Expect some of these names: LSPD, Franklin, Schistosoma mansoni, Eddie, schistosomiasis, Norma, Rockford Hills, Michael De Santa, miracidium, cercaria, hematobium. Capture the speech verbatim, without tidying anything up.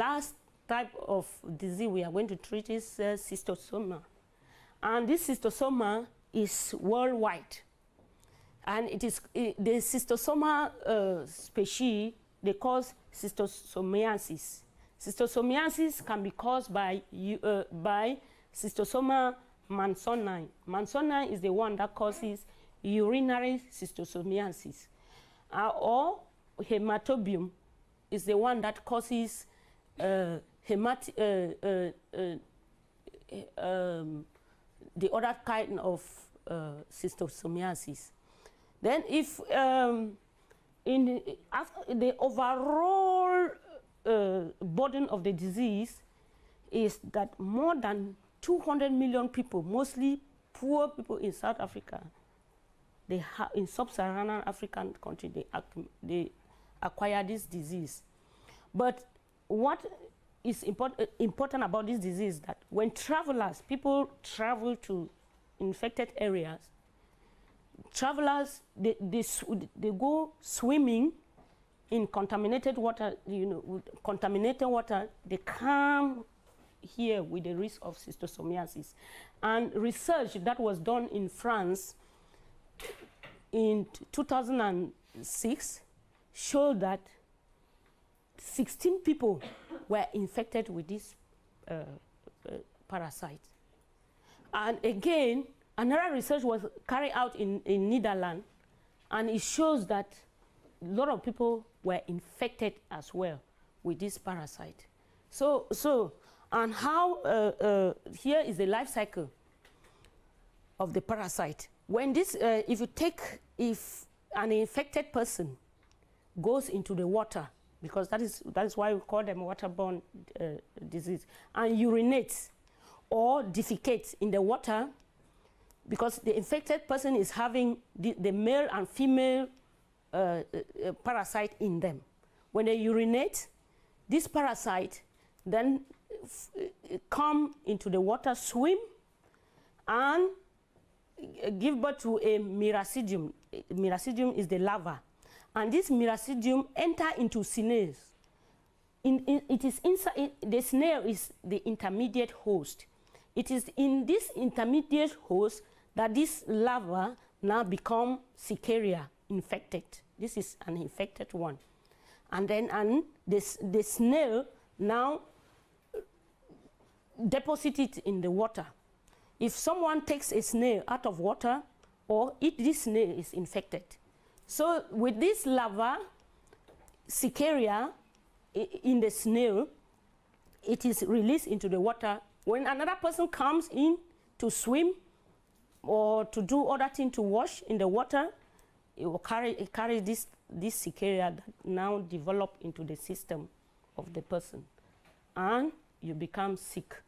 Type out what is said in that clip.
last type of disease we are going to treat is uh, schistosoma. And this schistosoma is worldwide. And it is uh, the schistosoma uh, species, they cause schistosomiasis. Schistosomiasis can be caused by, uh, by Schistosoma mansoni. Mansoni is the one that causes urinary schistosomiasis. Uh, or hematobium is the one that causes uh, hemat uh, uh, uh, um, the other kind of uh, schistosomiasis. Then if um, in the, after the overall uh, burden of the disease is that more than two hundred million people, mostly poor people in South Africa, they have in sub-Saharan African country, they, ac they acquire this disease. But what is import uh, important about this disease is that when travelers, people travel to infected areas, travelers, they, they, they go swimming in contaminated water, you know, with contaminated water, they come here with the risk of schistosomiasis. And research that was done in France in two thousand six showed that sixteen people were infected with this uh, uh, parasite. And again, another research was carried out in, in Netherlands, and it shows that a lot of people were infected as well with this parasite. So, so and how, uh, uh, here is the life cycle of the parasite. When this, uh, if you take, if an infected person goes into the water, because that is, that is why we call them waterborne uh, disease, and urinates or defecates in the water, because the infected person is having the, the male and female uh, uh, uh, parasite in them. When they urinate, this parasite then f uh, come into the water, swim, and uh, give birth to a miracidium. Miracidium is the larva. And this miracidium enter into snails. In, in, it is inside, it, the snail is the intermediate host. It is in this intermediate host that this larva now become cercaria, infected. This is an infected one. And then and this, the snail now deposits it in the water. If someone takes a snail out of water or eat this snail, is infected. So with this larva, cercaria in the snail, it is released into the water. When another person comes in to swim or to do other thing, to wash in the water, it will carry, it carry this, this cercaria that now develop into the system of the person, and you become sick.